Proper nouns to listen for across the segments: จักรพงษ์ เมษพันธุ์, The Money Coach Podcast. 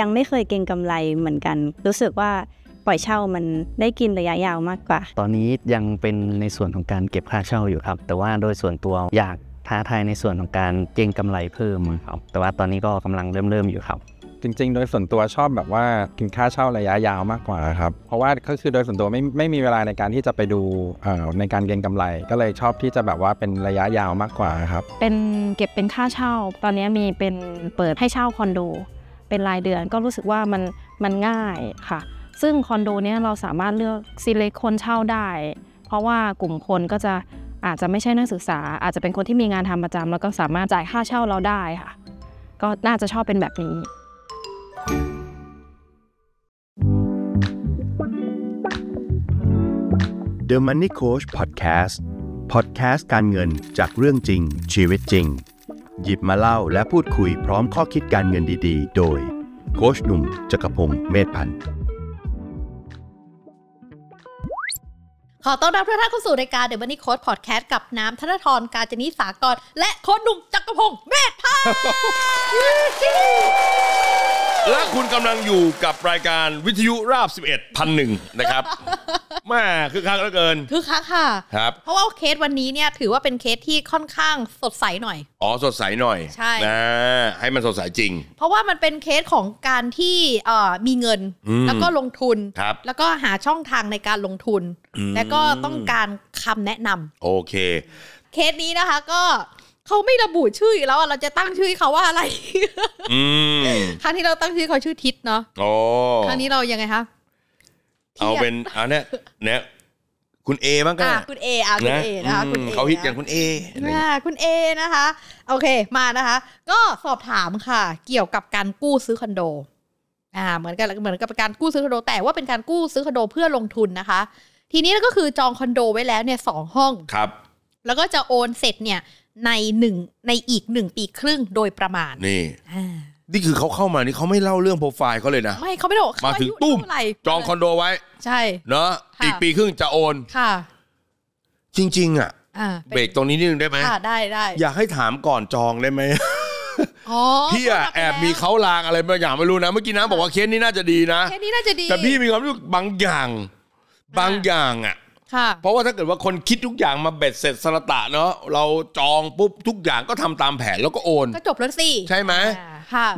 ยังไม่เคยเก็งกำไรเหมือนกันรู้สึกว่าปล่อยเช่ามันได้กินระยะยาวมากกว่าตอนนี้ยังเป็นในส่วนของการเก็บค่าเช่าอยู่ครับแต่ว่าโดยส่วนตัวอยากท้าทายในส่วนของการเก็งกำไรเพิ่มครับแต่ว่าตอนนี้ก็กำลังเริ่มอยู่ครับจริงๆโดยส่วนตัวชอบแบบว่ากินค่าเช่าระยะยาวมากกว่าครับเพราะว่าก็คือโดยส่วนตัวไม่มีเวลาในการที่จะไปดูในการเก็งกำไรก็เลยชอบที่จะแบบว่าเป็นระยะยาวมากกว่าครับเป็นเก็บเป็นค่าเช่าตอนนี้มีเป็นเปิดให้เช่าคอนโดเป็นรายเดือนก็รู้สึกว่ามันง่ายค่ะซึ่งคอนโดเนี้ยเราสามารถเลือกselectคนเช่าได้เพราะว่ากลุ่มคนก็จะอาจจะไม่ใช่นักศึกษาอาจจะเป็นคนที่มีงานทำประจำแล้วก็สามารถจ่ายค่าเช่าเราได้ค่ะก็น่าจะชอบเป็นแบบนี้The Money Coach Podcast การเงินจากเรื่องจริงชีวิตจริงหยิบมาเล่าและพูดคุยพร้อมข้อคิดการเงินดีๆโดยโค้ชหนุ่มจักรพงษ์เมธพันธ์ขอต้อนรับทุกท่านเข้าสู่รายการ The Money Coach Podcast กับน้ำธนธรกาญจนิสากรและโค้ชหนุ่มจักรพงษ์เมธพันธ์และคุณกำลังอยู่กับรายการวิทยุราบ11,100นะครับแม่คึกคักเหลือเกินคึกคักค่ะครับเพราะว่าเคสวันนี้เนี่ยถือว่าเป็นเคสที่ค่อนข้างสดใสหน่อยอ๋อสดใสหน่อยใช่นะให้มันสดใสจริงเพราะว่ามันเป็นเคสของการที่มีเงินแล้วก็ลงทุนแล้วก็หาช่องทางในการลงทุนแล้วก็ต้องการคำแนะนำโอเคเคสนี้นะคะก็เขาไม่ระบุชื่ออีกแล้วเราจะตั้งชื่อเขาว่าอะไรครั้งที่เราตั้งชื่อเขาชื่อทิศเนาะครั้งนี้เรายังไงคะเอาเป็นเอาเนี่ยคุณเอบ้างก็คุณเอคุณเอนะคะคุณเอเขาฮิตอย่างคุณเอคุณเอนะคะโอเคมานะคะก็สอบถามค่ะเกี่ยวกับการกู้ซื้อคอนโดเหมือนกับการกู้ซื้อคอนโดแต่ว่าเป็นการกู้ซื้อคอนโดเพื่อลงทุนนะคะทีนี้ก็คือจองคอนโดไว้แล้วเนี่ย2 ห้องครับแล้วก็จะโอนเสร็จเนี่ยในอีก1 ปีครึ่งโดยประมาณนี่คือเขาเข้ามานี่เขาไม่เล่าเรื่องโปรไฟล์เขาเลยนะไม่เขาไม่ได้บอกมาถึงตุ้มจองคอนโดไว้ใช่เนาะอีกปีครึ่งจะโอนค่ะจริงๆอ่ะเบรกตรงนี้นิดนึงได้ไหมได้อยากให้ถามก่อนจองได้ไหมพี่อะแอบมีเขาลางอะไรบางอย่างไม่รู้นะเมื่อกี้น้ำบอกว่าเคสนี้น่าจะดีนะเคสนี้น่าจะดีแต่พี่มีความรู้สึกบางอย่างอะเพราะว่าถ้าเกิดว่าคนคิดทุกอย่างมาเบ็ดเสร็จสระตะเนาะเราจองปุ๊บทุกอย่างก็ทำตามแผนแล้วก็โอนก็จบแล้วสิใช่ไหม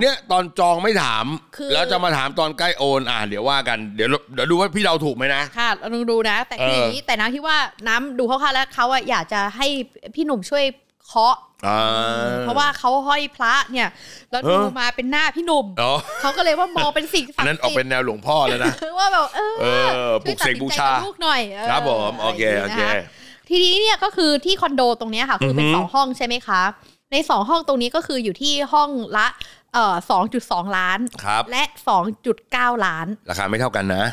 เนี่ยตอนจองไม่ถามแล้วจะมาถามตอนใกล้โอนเดี๋ยวว่ากันเดี๋ยวดูว่าพี่เราถูกไหมนะค่ะลองดูนะแต่ทีนี้แต่น้ำที่ว่าน้ำดูเขาค่ะแล้วเขาอยากจะให้พี่หนุ่มช่วยเคาะเพราะว่าเขาห้อยพระเนี่ยแล้วดูมาเป็นหน้าพี่หนุ่มเขาก็เลยว่ามองเป็นสิ่งศักดิ์สิทธิ์นั้นออกเป็นแนวหลวงพ่อแล้วนะว่าแบบปลุกเสกบูชาลูกหน่อยครับผมโอเคทีนี้เนี่ยก็คือที่คอนโดตรงนี้ค่ะคือเป็น2 ห้องใช่ไหมคะใน2 ห้องตรงนี้ก็คืออยู่ที่ห้องละ2.2 ล้านและ 2.9 ล้านราคาไม่เท่ากันนะ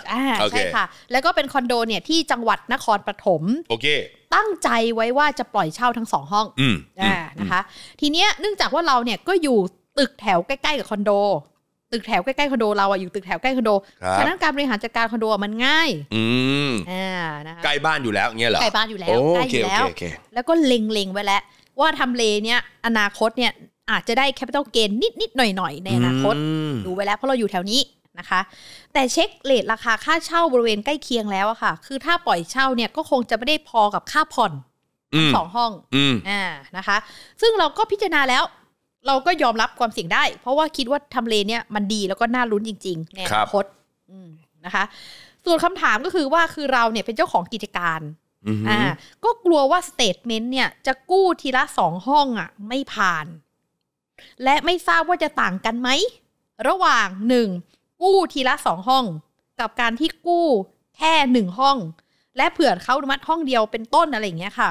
ใช่ค่ะแล้วก็เป็นคอนโดเนี่ยที่จังหวัดนครปฐมโอเคตั้งใจไว้ว่าจะปล่อยเช่าทั้ง2 ห้องนะคะทีเนี้ยเนื่องจากว่าเราเนี่ยก็อยู่ตึกแถวใกล้ๆกับคอนโดตึกแถวใกล้ๆคอนโดเราอยู่ตึกแถวใกล้คอนโดฉะนั้นการบริหารจัดการคอนโดมันง่ายใกล้บ้านอยู่แล้วเงี้ยเหรอใกล้บ้านอยู่แล้วใกล้อยู่แล้วแล้วก็เล็งๆไว้แล้วว่าทำเลเนี่ยอนาคตเนี่ยอาจจะได้แคปิตอลเกนนิดๆหน่อยๆในอนาคตดูไว้แล้วเพราะเราอยู่แถวนี้นะคะแต่เช็คเรทราคาค่าเช่าบริเวณใกล้เคียงแล้วอะค่ะคือถ้าปล่อยเช่าเนี่ยก็คงจะไม่ได้พอกับค่าผ่อน2 ห้องนะคะซึ่งเราก็พิจารณาแล้วเราก็ยอมรับความเสี่ยงได้เพราะว่าคิดว่าทำเลเนี่ยมันดีแล้วก็น่าลุ้นจริงๆในอนาคตนะคะส่วนคำถามก็คือว่าคือเราเนี่ยเป็นเจ้าของกิจการก็กลัวว่าสเตทเมนต์เนี่ยจะกู้ทีละ2 ห้องอะไม่ผ่านและไม่ทราบว่าจะต่างกันไหมระหว่าง1กู้ทีละ2 ห้องกับการที่กู้แค่1 ห้องและเผื่อเขาอนุมัติห้องเดียวเป็นต้นอะไรอย่างเงี้ยค่ะ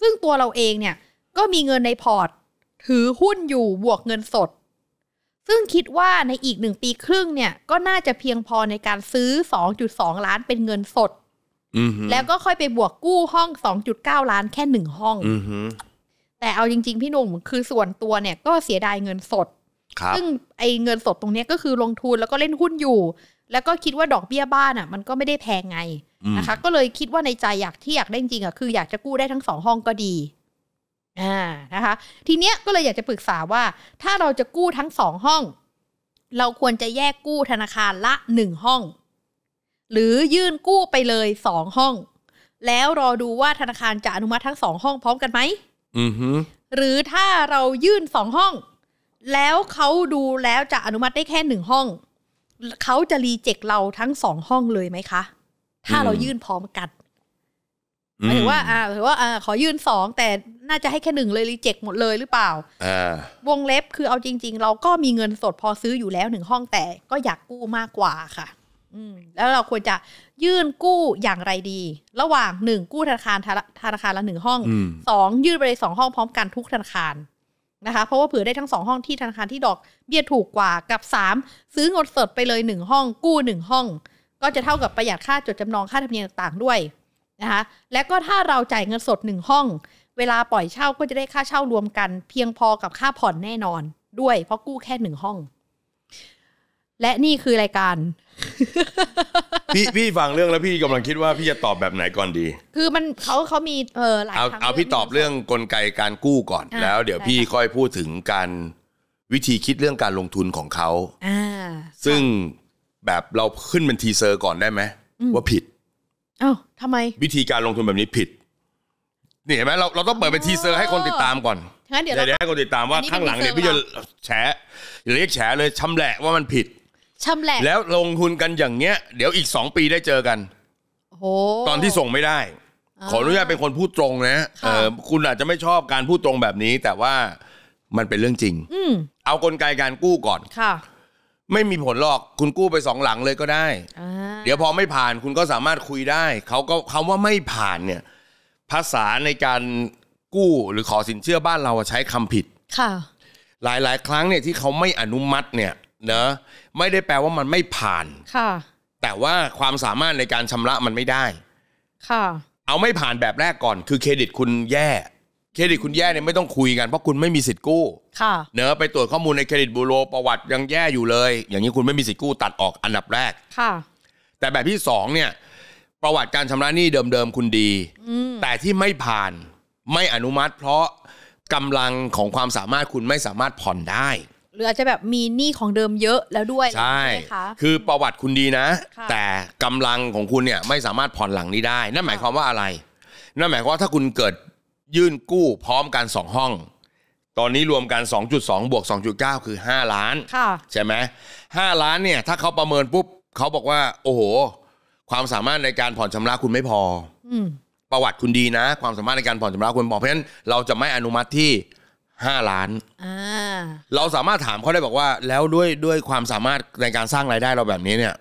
ซึ่งตัวเราเองเนี่ยก็มีเงินในพอร์ตถือหุ้นอยู่บวกเงินสดซึ่งคิดว่าในอีก1 ปีครึ่งเนี่ยก็น่าจะเพียงพอในการซื้อ 2.2 ล้านเป็นเงินสดแล้วก็ค่อยไปบวกกู้ห้อง 2.9 ล้านแค่1 ห้องแต่เอาจริงๆพี่หนุ่มคือส่วนตัวเนี่ยก็เสียดายเงินสดซึ่งไอ้เงินสดตรงนี้ก็คือลงทุนแล้วก็เล่นหุ้นอยู่แล้วก็คิดว่าดอกเบี้ยบ้านอ่ะมันก็ไม่ได้แพงไงนะคะก็เลยคิดว่าในใจอยากได้จริงๆอ่ะคืออยากจะกู้ได้ทั้ง2 ห้องก็ดีนะคะทีเนี้ยก็เลยอยากจะปรึกษาว่าถ้าเราจะกู้ทั้ง2 ห้อง เราควรจะแยกกู้ธนาคารละ1ห้องหรือยื่นกู้ไปเลย2ห้องแล้วรอดูว่าธนาคารจะอนุมัติทั้ง2ห้องพร้อมกันไหมหรือถ้าเรายื่น2ห้องแล้วเขาดูแล้วจะอนุมัติได้แค่1ห้องเขาจะรีเจ็คเราทั้ง2ห้องเลยไหมคะถ้าเรายื่นพร้อมกันหมายถึงว่าขอยื่น2แต่น่าจะให้แค่1เลยรีเจ็คหมดเลยหรือเปล่าวงเล็บคือเอาจริงๆเราก็มีเงินสดพอซื้ออยู่แล้ว1ห้องแต่ก็อยากกู้มากกว่าค่ะแล้วเราควรจะยื่นกู้อย่างไรดีระหว่าง1กู้ธนาคารละ1ห้อง2ยื่นไปเลย2ห้องพร้อมกันทุกธนาคารนะคะเพราะว่าเผื่อได้ทั้ง2ห้องที่ธนาคารที่ดอกเบี้ยถูกกว่ากับ3ซื้อเงินสดไปเลย1ห้องกู้1ห้องก็จะเท่ากับประหยัดค่าจดจำนองค่าธรรมเนียมต่างๆด้วยนะคะและก็ถ้าเราจ่ายเงินสด1ห้องเวลาปล่อยเช่าก็จะได้ค่าเช่ารวมกันเพียงพอกับค่าผ่อนแน่นอนด้วยเพราะกู้แค่1ห้องและนี่คือรายการ พี่ฟังเรื่องแล้วพี่กำลังคิดว่าพี่จะตอบแบบไหนก่อนดีคือมันเขามีหลายเอาพี่ตอบเรื่องกลไกการกู้ก่อนแล้วเดี๋ยวพี่ค่อยพูดถึงการวิธีคิดเรื่องการลงทุนของเขาซึ่งแบบเราขึ้นเป็นทีเซอร์ก่อนได้ไหมว่าผิดอ้าวทำไมวิธีการลงทุนแบบนี้ผิดนี่เห็นไหมเราต้องเปิดเป็นทีเซอร์ให้คนติดตามก่อนเดี๋ยวให้คนติดตามว่าข้างหลังเนี่ยพี่จะแฉเรียกแฉเลยชำแหละว่ามันผิดชำแหละแล้วลงทุนกันอย่างเงี้ยเดี๋ยวอีก2ปีได้เจอกันตอนที่ส่งไม่ได้ขออนุญาตเป็นคนพูดตรงนะคุณอาจจะไม่ชอบการพูดตรงแบบนี้แต่ว่ามันเป็นเรื่องจริงเอากลไกการกู้ก่อนไม่มีผลหรอกคุณกู้ไป2หลังเลยก็ได้เดี๋ยวพอไม่ผ่านคุณก็สามารถคุยได้เขาก็คำว่าไม่ผ่านเนี่ยภาษาในการกู้หรือขอสินเชื่อบ้านเราใช้คำผิดค่ะหลายๆครั้งเนี่ยที่เขาไม่อนุมัติเนี่ยนะไม่ได้แปลว่ามันไม่ผ่านค่ะแต่ว่าความสามารถในการชำระมันไม่ได้ค่ะเอาไม่ผ่านแบบแรกก่อนคือเครดิตคุณแย่เนี่ยไม่ต้องคุยกันเพราะคุณไม่มีสิทธิ์กู้ค่ะเนอะไปตรวจข้อมูลในเครดิตบูโรประวัติยังแย่อยู่เลยอย่างนี้คุณไม่มีสิทธิ์กู้ตัดออกอันดับแรกค่ะแต่แบบที่2เนี่ยประวัติการชำระหนี้เดิมๆคุณดีแต่ที่ไม่ผ่านไม่อนุมัติเพราะกำลังของความสามารถคุณไม่สามารถผ่อนได้หรืออาจจะแบบมีหนี้ของเดิมเยอะแล้วด้วยใช่คือประวัติคุณดีนะแต่กำลังของคุณเนี่ยไม่สามารถผ่อนหลังนี้ได้นั่นหมายความว่าอะไรนั่นหมายความว่าถ้าคุณเกิดยื่นกู้พร้อมกัน2ห้องตอนนี้รวมกัน 2.2 บวก 2.9 คือ5ล้านใช่ไหม5ล้านเนี่ยถ้าเขาประเมินปุ๊บเขาบอกว่าโอ้โหความสามารถในการผ่อนชำระคุณไม่พอประวัติคุณดีนะความสามารถในการผ่อนชำระคุณบอกเพราะฉะนั้นเราจะไม่อนุมัติที่5ล้านเราสามารถถามเขาได้บอกว่าแล้วด้วยความสามารถในการสร้างรายได้เราแบบนี้เนี่ย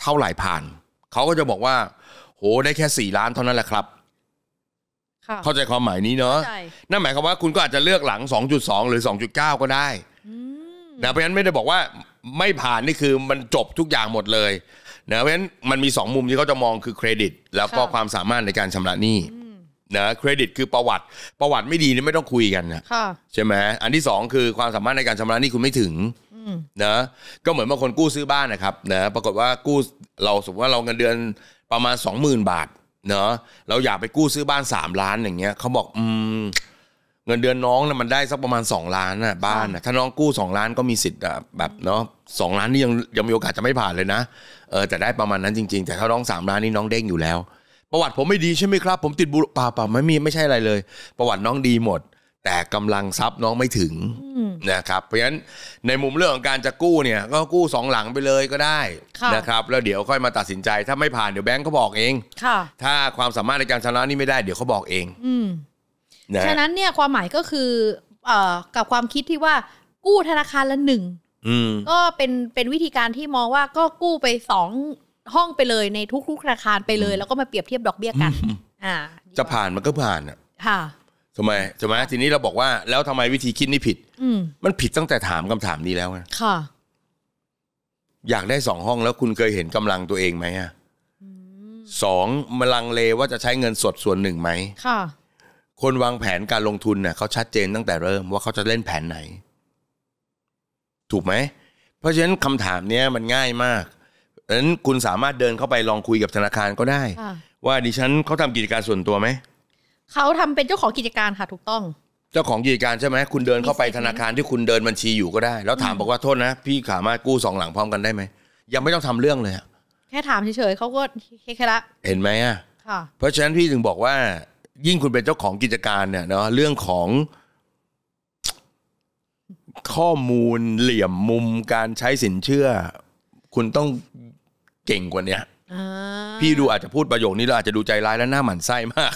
เท่าไหร่ผ่านเขาก็จะบอกว่าโหได้แค่4ล้านเท่านั้นแหละครับเข้าใจความหมายนี้เนอะนั่นหมายความว่าคุณก็อาจจะเลือกหลัง 2.2 หรือ 2.9 ก็ได้นะเพราะฉะนั้นไม่ได้บอกว่าไม่ผ่านนี่คือมันจบทุกอย่างหมดเลยนะเพราะฉะนั้นมันมี2มุมที่เขาจะมองคือเครดิตแล้วก็ความสามารถในการชำระหนี้นะเครดิตคือประวัติไม่ดีนี่ไม่ต้องคุยกันนะใช่ไหมอันที่2คือความสามารถในการชำระหนี้คุณไม่ถึงนะก็เหมือนบางคนกู้ซื้อบ้านนะครับนะปรากฏว่ากู้เราสมมติว่าเราเงินเดือนประมาณ 20,000 บาทเนาะเราอยากไปกู้ซื้อบ้าน3ล้านอย่างเงี้ยเขาบอกเงินเดือนน้องนะมันได้สักประมาณ2ล้านนะบ้านนะถ้าน้องกู้2ล้านก็มีสิทธิ์แบบเนาะ2ล้านนี่ยังมีโอกาสจะไม่ผ่านเลยนะแต่ได้ประมาณนั้นจริงๆแต่ถ้าน้อง3ล้านนี่น้องเด้งอยู่แล้วประวัติผมไม่ดีใช่ไหมครับผมติดบุหรี่ป่าไม่ใช่อะไรเลยประวัติน้องดีหมดแต่กำลังทรัพย์น้องไม่ถึงนะครับเพราะฉะนั้นในมุมเรื่องของการจะกู้เนี่ยก็กู้2หลังไปเลยก็ได้นะครับแล้วเดี๋ยวค่อยมาตัดสินใจถ้าไม่ผ่านเดี๋ยวแบงก์เขาบอกเองถ้าความสามารถในการชำระนี่ไม่ได้เดี๋ยวเขาบอกเองฉะนั้นเนี่ยความหมายก็คือกับความคิดที่ว่ากู้ธนาคารละ1ก็เป็นวิธีการที่มองว่าก็กู้ไป2ห้องไปเลยในทุกธนาคารไปเลยแล้วก็มาเปรียบเทียบดอกเบี้ยกันจะผ่านมันก็ผ่านอ่ะค่ะทำไมทีนี้เราบอกว่าแล้วทำไมวิธีคิดนี่ผิดมันผิดตั้งแต่ถามคำถามนี้แล้วนะค่ะอยากได้2ห้องแล้วคุณเคยเห็นกำลังตัวเองไหมอ่ะ2ลังเลว่าจะใช้เงินสดส่วนหนึ่งไหมค่ะคนวางแผนการลงทุนเนี่ยเขาชัดเจนตั้งแต่เริ่มว่าเขาจะเล่นแผนไหนถูกไหมเพราะฉะนั้นคำถามนี้มันง่ายมากดังนั้นคุณสามารถเดินเข้าไปลองคุยกับธนาคารก็ได้ว่าดิฉันเขาทำกิจการส่วนตัวไหมเขาทำเป็นเจ้าของกิจการค่ะถูกต้อง เจ้าของกิจการใช่ไหมคุณเดินเข้าไปธนาคารที่คุณเดินบัญชีอยู่ก็ได้แล้วถามบอกว่าโทษนะพี่สามารถกู้สองหลังพร้อมกันได้ไหมยังไม่ต้องทำเรื่องเลยแค่ถามเฉยๆเขาก็เฮ้ยแค่ละเห็นไหมอ่ะเพราะฉะนั้นพี่ถึงบอกว่ายิ่งคุณเป็นเจ้าของกิจการเนี่ยเนาะเรื่องของข้อมูลเหลี่ยมมุมการใช้สินเชื่อคุณต้องเก่งกว่านี้พี่ดูอาจจะพูดประโยคนี้เราอาจจะดูใจร้ายและหน้าหมั่นไส้มาก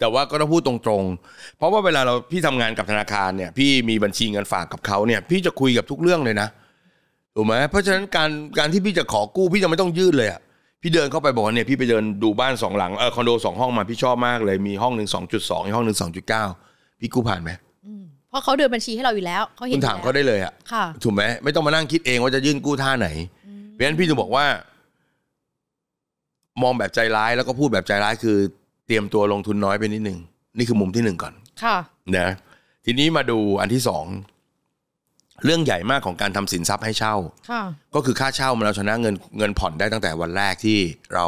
แต่ว่าก็ต้องพูดตรงๆเพราะว่าเวลาเราพี่ทำงานกับธนาคารเนี่ยพี่มีบัญชีเงินฝากกับเขาเนี่ยพี่จะคุยกับทุกเรื่องเลยนะถูกไหมเพราะฉะนั้นการที่พี่จะขอกู้พี่จะไม่ต้องยื่นเลยอ่ะพี่เดินเข้าไปบอกเนี่ยพี่ไปเดินดูบ้านสองหลังคอนโดสองห้องมาพี่ชอบมากเลยมีห้องหนึ่ง 2.2 ห้องหนึ่ง 2.9 พี่กู้ผ่านไหมเพราะเขาเดินบัญชีให้เราอยู่แล้วเขาเห็นคุณถามเขาได้เลยอ่ะถูกไหมไม่ต้องมานั่งคิดเองว่าจะยื่นกู้ท่าไหนเพราะฉะนั้นพี่จะบอกว่ามองแบบใจร้ายแล้วก็พูดแบบใจร้ายคือเตรียมตัวลงทุนน้อยไปนิดนึงนี่คือมุมที่หนึ่งก่อนค่ะนะทีนี้มาดูอันที่สองเรื่องใหญ่มากของการทำสินทรัพย์ให้เช่าก็คือค่าเช่าเราชนะเงินผ่อนได้ตั้งแต่วันแรกที่เรา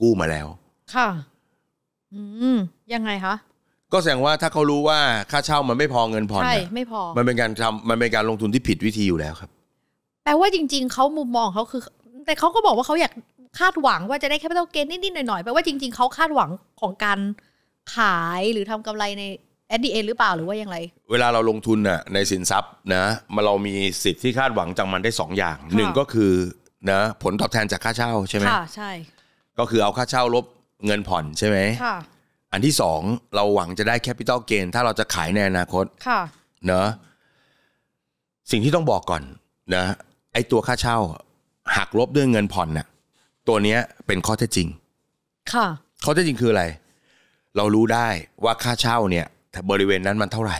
กู้มาแล้วค่ะยังไงคะก็แสดงว่าถ้าเขารู้ว่าค่าเช่ามันไม่พอเงินผ่อนใช่ไม่พอมันเป็นการลงทุนที่ผิดวิธีอยู่แล้วครับแปลว่าจริงๆเขามุมมองเขาคือแต่เขาก็บอกว่าเขาอยากคาดหวังว่าจะได้แคปิตอลเกนนิดๆหน่อยๆแปลว่าจริงๆเขาคาดหวังของการขายหรือทำกำไรในat the end หรือเปล่าหรือว่าอย่างไรเวลาเราลงทุนน่ะในสินทรัพย์นะเรามีสิทธิ์ที่คาดหวังจากมันได้2อย่างหนึ่งก็คือนะผลตอบแทนจากค่าเช่าใช่ไหมค่ะใช่ก็คือเอาค่าเช่าลบเงินผ่อนใช่ไหมค่ะอันที่2เราหวังจะได้แคปิตอลเกนถ้าเราจะขายในอนาคตค่ะเนอะสิ่งที่ต้องบอกก่อนนะไอตัวค่าเช่าหักลบด้วยเงินผ่อนน่ะตัวเนี้ยเป็นข้อเท็จจริงค่ะข้อเท็จจริงคืออะไรเรารู้ได้ว่าค่าเช่าเนี่ยบริเวณนั้นมันเท่าไหร่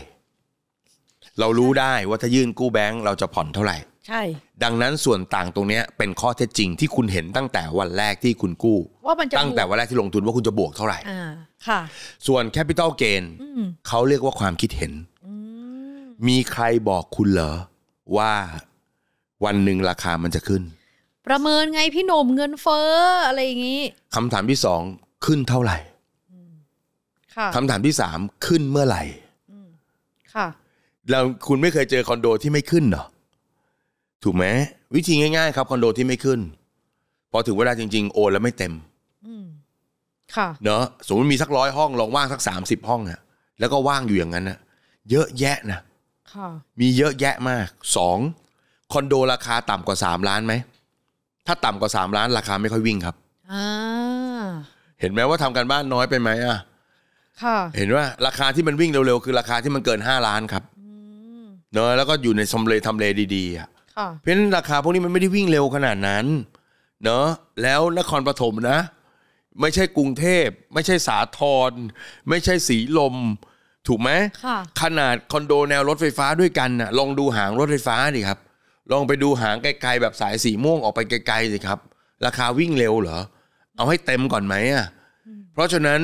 เรารู้ได้ว่าถ้ายื่นกู้แบงค์เราจะผ่อนเท่าไหร่ใช่ดังนั้นส่วนต่างตรงนี้เป็นข้อเท็จจริงที่คุณเห็นตั้งแต่วันแรกที่คุณกู้ตั้งแต่วันแรกที่ลงทุนว่าคุณจะบวกเท่าไหร่ค่ะส่วน Capital Gain เขาเรียกว่าความคิดเห็นมีใครบอกคุณเหรอว่าวันหนึ่งราคามันจะขึ้นประเมินไงพี่หนุ่มเงินเฟ้ออะไรอย่างนี้คำถามที่2ขึ้นเท่าไหร่คำถามที่3ขึ้นเมื่อไหร่ค่ะแล้วคุณไม่เคยเจอคอนโดที่ไม่ขึ้นเหรอถูกไหมวิธีง่ายๆครับคอนโดที่ไม่ขึ้นพอถึงเวลาจริงๆโอนแล้วไม่เต็มค่ะเนอะสมมติมีสัก100ห้องลองว่างสัก30ห้องนะแล้วก็ว่างอยู่อย่างนั้นนะเยอะแยะนะค่ะมีเยอะแยะมาก2คอนโดราคาต่ำกว่า3ล้านไหมถ้าต่ำกว่า3ล้านราคาไม่ค่อยวิ่งครับเห็นไหมว่าทำกันบ้านน้อยไปไหมอ่ะเห็นว่าราคาที่มันวิ่งเร็วๆคือราคาที่มันเกิน5ล้านครับเนอะแล้วก็อยู่ในทำเลดีๆอ่ะเพราะฉะนั้นราคาพวกนี้มันไม่ได้วิ่งเร็วขนาดนั้นเนอะแล้วนครปฐมนะไม่ใช่กรุงเทพไม่ใช่สาทรไม่ใช่สีลมถูกไหมขนาดคอนโดแนวรถไฟฟ้าด้วยกันน่ะลองดูหางรถไฟฟ้าดิครับลองไปดูหางไกลๆแบบสายสีม่วงออกไปไกลๆสิครับราคาวิ่งเร็วเหรอเอาให้เต็มก่อนไหมอ่ะเพราะฉะนั้น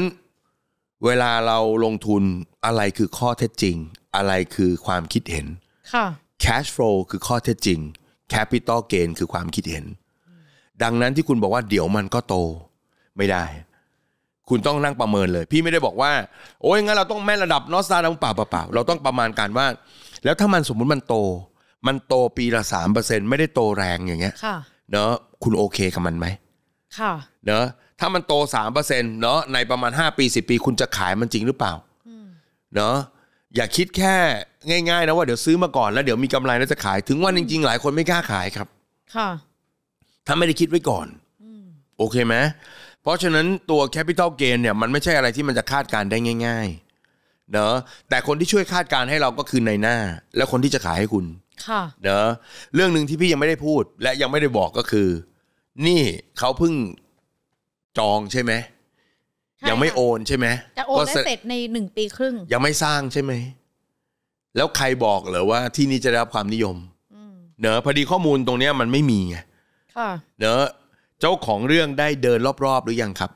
เวลาเราลงทุนอะไรคือข้อเท็จจริงอะไรคือความคิดเห็นค่ะ cash flow คือข้อเท็จจริง capital gain คือความคิดเห็นดังนั้นที่คุณบอกว่าเดี๋ยวมันก็โตไม่ได้คุณต้องนั่งประเมินเลยพี่ไม่ได้บอกว่าโอ้ยงั้นเราต้องแม่นระดับนอสตาร์เปล่าเปล่าเราต้องประมาณการว่าแล้วถ้ามันสมมุติมันโตปีละ 3% ไม่ได้โตแรงอย่างเงี้ยค่ะเนอะคุณโอเคกับมันไหมค่ะเนอะถ้ามันโต 3% เนาะในประมาณ5ปี10ปีคุณจะขายมันจริงหรือเปล่าเนาะอย่าคิดแค่ง่ายๆนะว่าเดี๋ยวซื้อมาก่อนแล้วเดี๋ยวมีกำไรแล้วจะขายถึงวันจริงๆหลายคนไม่กล้าขายครับค่ะถ้าไม่ได้คิดไว้ก่อนโอเคไหมเพราะฉะนั้นตัว Capital Gain เนี่ยมันไม่ใช่อะไรที่มันจะคาดการได้ง่ายๆเนาะแต่คนที่ช่วยคาดการให้เราก็คือในหน้าและคนที่จะขายให้คุณค่ะเนาะเรื่องหนึ่งที่พี่ยังไม่ได้พูดและยังไม่ได้บอกก็คือนี่เขาเพิ่งจองใช่ไหมยังไม่โอนใช่ไหมจะโอนได้เสร็จใน1 ปีครึ่งยังไม่สร้างใช่ไหมแล้วใครบอกเหรอว่าที่นี่จะได้รับความนิยมเนอะพอดีข้อมูลตรงเนี้ยมันไม่มีไงเนอะเจ้าของเรื่องได้เดินรอบๆหรือยังครับ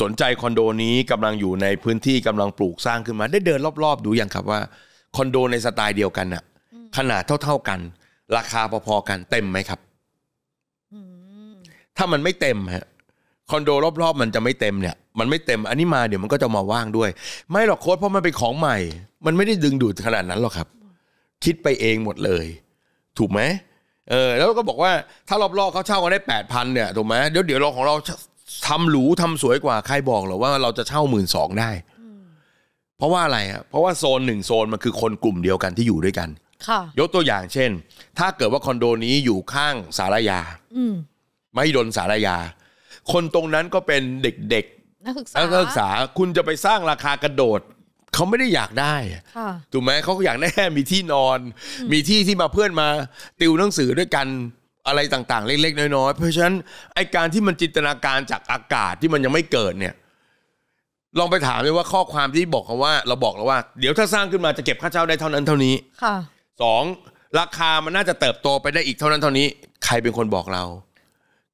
สนใจคอนโดนี้กำลังอยู่ในพื้นที่กำลังปลูกสร้างขึ้นมาได้เดินรอบๆดูยังครับว่าคอนโดในสไตล์เดียวกันน่ะขนาดเท่าๆกันราคาพอๆกันเต็มไหมครับถ้ามันไม่เต็มฮะคอนโดรอบๆมันจะไม่เต็มเนี่ย มันไม่เต็มอันนี้มาเดี๋ยวมันก็จะมาว่างด้วยไม่หรอกโค้ชเพราะมันเป็นของใหม่มันไม่ได้ดึงดูดขนาดนั้นหรอกครับคิดไปเองหมดเลยถูกไหมแล้วก็บอกว่าถ้ารอบๆเขาเช่ากันได้ 8,000 เนี่ยถูกไหมเดี๋ยวเราของเราทำหรูทำสวยกว่าใครบอกหรอว่าเราจะเช่า 12,000 ได้เพราะว่าอะไรครับเพราะว่าโซนหนึ่งโซนมันคือคนกลุ่มเดียวกันที่อยู่ด้วยกันยกตัวอย่างเช่นถ้าเกิดว่าคอนโดนี้อยู่ข้างศาลายาไม่ดนศาลายาคนตรงนั้นก็เป็นเด็กๆนักศึกษาคุณจะไปสร้างราคากระโดดเขาไม่ได้อยากได้ถูกไหมเขาอยากได้มีที่นอนมีที่ที่มาเพื่อนมาติวหนังสือด้วยกันอะไรต่างๆเล็กๆน้อยๆเพราะฉะนั้นไอการที่มันจินตนาการจากอากาศที่มันยังไม่เกิดเนี่ยลองไปถามเลยว่าข้อความที่บอกเขาว่าเราบอกแล้วว่าเดี๋ยวถ้าสร้างขึ้นมาจะเก็บค่าเช่าได้เท่านั้นเท่านี้สองราคามันน่าจะเติบโตไปได้อีกเท่านั้นเท่านี้ใครเป็นคนบอกเรา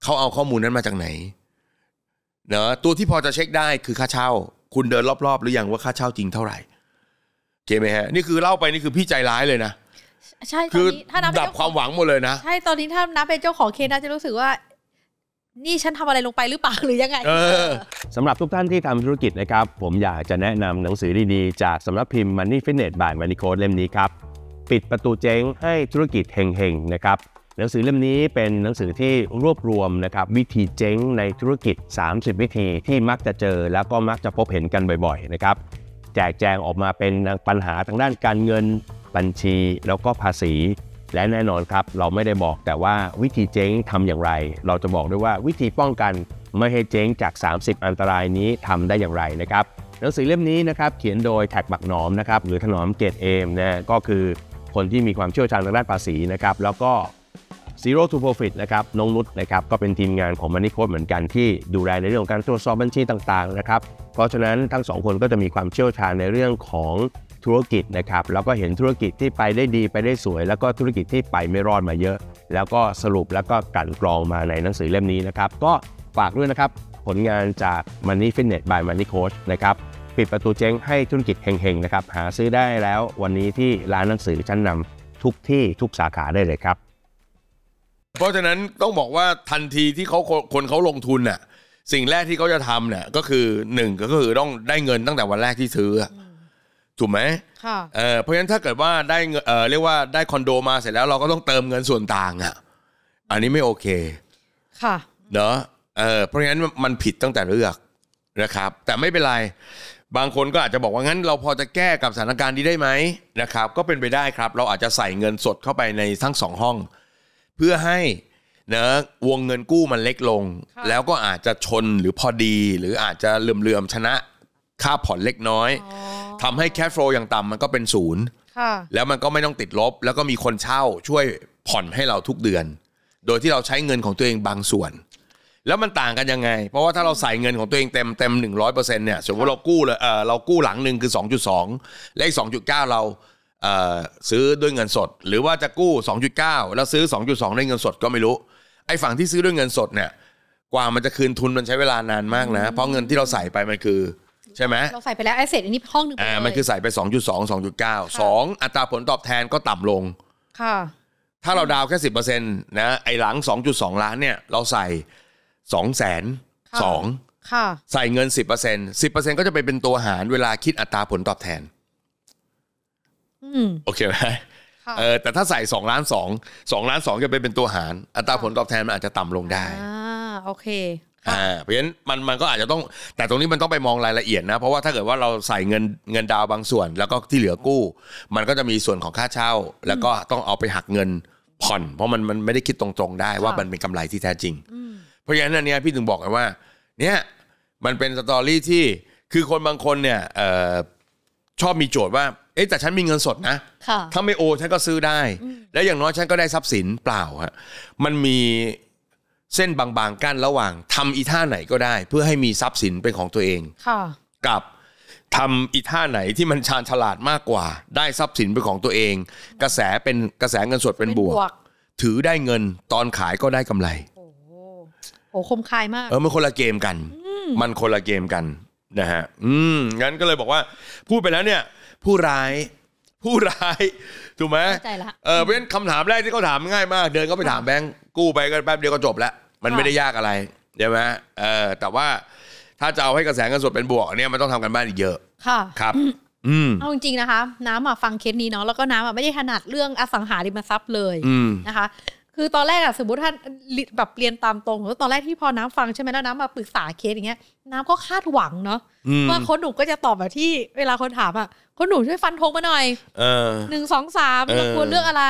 เขาเอาข้อมูลนั้นมาจากไหนเนอะตัวที่พอจะเช็คได้คือค่าเช่าคุณเดินรอบๆหรือยังว่าค่าเช่าจริงเท่าไหร่โอเคไหมฮะนี่คือเล่าไปนี่คือพี่ใจร้ายเลยนะใช่คือดับความหวังหมดเลยนะใช่ตอนนี้ถ้านับเป็นเจ้าของเคสน่าจะรู้สึกว่านี่ฉันทำอะไรลงไปหรือเปล่าหรือยังไงสำหรับทุกท่านที่ทำธุรกิจนะครับผมอยากจะแนะนำหนังสือดีๆจากสำนักพิมพ์ Money Fitness by Money Coach เล่มนี้ครับปิดประตูเจ๊งให้ธุรกิจเฮงๆนะครับหนังสือเล่มนี้เป็นหนังสือที่รวบรวมนะครับวิธีเจ๊งในธุรกิจ30วิธีที่มักจะเจอแล้วก็มักจะพบเห็นกันบ่อยๆนะครับแจกแจงออกมาเป็นปัญหาทางด้านการเงินบัญชีแล้วก็ภาษีและแน่นอนครับเราไม่ได้บอกแต่ว่าวิธีเจ๊งทำอย่างไรเราจะบอกด้วยว่าวิธีป้องกันไม่ให้เจ๊งจาก30อันตรายนี้ทำได้อย่างไรนะครับหนังสือเล่มนี้นะครับเขียนโดยแท็กบักหนอมนะครับหรือถนอมเกตเอมนะก็คือคนที่มีความเชี่ยวชาญทางด้านภาษีนะครับแล้วก็ Zero to Profit นะครับน้องนุชนะครับก็เป็นทีมงานของ Money Coach เหมือนกันที่ดูแลในเรื่องของการตรวจสอบบัญชีต่างๆนะครับเพราะฉะนั้นทั้ง2คนก็จะมีความเชี่ยวชาญในเรื่องของธุรกิจนะครับแล้วก็เห็นธุรกิจที่ไปได้ดีไปได้สวยแล้วก็ธุรกิจที่ไปไม่รอดมาเยอะแล้วก็สรุปแล้วก็กลั่นกรองมาในหนังสือเล่มนี้นะครับก็ฝากด้วยนะครับผลงานจาก Money Fitness by Money Coach นะครับปิดประตูเจ๊งให้ธุรกิจเฮงๆนะครับหาซื้อได้แล้ววันนี้ที่ร้านหนังสือชั้นนำทุกที่ทุกสาขาได้เลยครับเพราะฉะนั้นต้องบอกว่าทันทีที่คนเขาลงทุนน่ะสิ่งแรกที่เขาจะทำเนี่ยก็คือ1ก็คือต้องได้เงินตั้งแต่วันแรกที่ซื้อถูกไหมค่ะเพราะฉะนั้นถ้าเกิดว่าได้เรียกว่าได้คอนโดมาเสร็จแล้วเราก็ต้องเติมเงินส่วนต่างอ่ะอันนี้ไม่โอเคค่ะเนาะเพราะฉะนั้นมันผิดตั้งแต่เลือกนะครับแต่ไม่เป็นไรบางคนก็อาจจะบอกว่างั้นเราพอจะแก้กับสถานการณ์นี้ได้ไหมนะครับก็เป็นไปได้ครับเราอาจจะใส่เงินสดเข้าไปในทั้ง2ห้องเพื่อให้เนาะวงเงินกู้มันเล็กลงแล้วก็อาจจะชนหรือพอดีหรืออาจจะเลื่อมชนะค่าผ่อนเล็กน้อยทำให้แคชโฟลว์อย่างต่ำมันก็เป็นศูนย์แล้วมันก็ไม่ต้องติดลบแล้วก็มีคนเช่าช่วยผ่อนให้เราทุกเดือนโดยที่เราใช้เงินของตัวเองบางส่วนแล้วมันต่างกันยังไงเพราะว่าถ้าเราใส่เงินของตัวเองเต็ม 100% เนี่ยสมมติเรากู้เลยเรากู้หลังหนึ่งคือ 2.2 และอีก 2.9 เราซื้อด้วยเงินสดหรือว่าจะกู้ 2.9 แล้วซื้อ 2.2 ด้วยเงินสดก็ไม่รู้ไอ้ฝั่งที่ซื้อด้วยเงินสดเนี่ยกว่ามันจะคืนทุนมันใช้เวลานานมากนะเพราะเงินที่เราใส่ไปมันคือใช่ไหมเราใส่ไปแล้วไอ้เศษอันนี้ห้องนึงมันคือใส่ไป 2.2 2.9 2อัตราผลตอบแทนก็ต่ำลงค่ะถ้าเราดาวแค่ 10% นะไอ้หลัง 2.2 ล้านเนี่ยเราใส่ 202,000 ค่ะใส่เงิน 10% 10% ก็จะไปเป็นตัวหารเวลาคิดอัตราผลตอบแทนโอเคไหมแต่ถ้าใส่2.2 ล้านจะไปเป็นตัวหารอัตราผลตอบแทนมันอาจจะต่ำลงได้โอเคเพราะฉะนั้นมันก็อาจจะต้องแต่ตรงนี้มันต้องไปมองรายละเอียดนะเพราะว่าถ้าเกิดว่าเราใส่เงินดาวบางส่วนแล้วก็ที่เหลือกู้มันก็จะมีส่วนของค่าเช่าแล้วก็ต้องเอาไปหักเงินผ่อนเพราะมันไม่ได้คิดตรงๆได้ว่ามันเป็นกำไรที่แท้จริงเพราะฉะนั้นเนี่ยพี่ถึงบอกกันว่าเนี่ยมันเป็นสตอรี่ที่คือคนบางคนเนี่ยชอบมีโจทย์ว่าเอ๊ะแต่ฉันมีเงินสดนะถ้าไม่โอฉันก็ซื้อได้และอย่างน้อยฉันก็ได้ทรัพย์สินเปล่าฮะมันมีเส้นบางๆกั้นระหว่างทำอีท่าไหนก็ได้เพื่อให้มีทรัพย์สินเป็นของตัวเองกับทำอีท่าไหนที่มันชาญฉลาดมากกว่าได้ทรัพย์สินเป็นของตัวเองกระแสเงินสดเป็นบวกถือได้เงินตอนขายก็ได้กำไรโอ้คมคายมากมันคนละเกมกันมันคนละเกมกันนะฮะงั้นก็เลยบอกว่าพูดไปแล้วเนี่ยผู้ร้ายถูกไหมเพราะฉะนั้นคำถามแรกที่เขาถามง่ายมากเดินก็ไปถามแบงก์กู้ไปก็แป๊บเดียวก็จบแล้วมันไม่ได้ยากอะไรใช่ไหมแต่ว่า ถ้าจะเอาให้กระแสเงินสดเป็นบวกเนี่ยมันต้องทำกันบ้านอีกเยอะค่ะครับเอาจริงๆนะคะน้ำฟังเคสนี้เนาะแล้วก็น้ำไม่ได้ถนัดเรื่องอสังหาริมทรัพย์เลยนะคะคือตอนแรกอะสมมติท่านแบบเรียนตามตรงตอนแรกที่พอน้ำฟังใช่ไหมแล้วน้ำมาปรึกษาเคสอย่างเงี้ยน้ำก็คาดหวังเนาะว่าคนหนุ่มก็จะตอบแบบที่เวลาคนถามอะคนหนุ่มช่วยฟันธงมาหน่อยหนึ่งสองสามเราควรเลือกอะไร